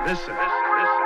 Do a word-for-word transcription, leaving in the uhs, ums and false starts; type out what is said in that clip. Listen, listen, listen.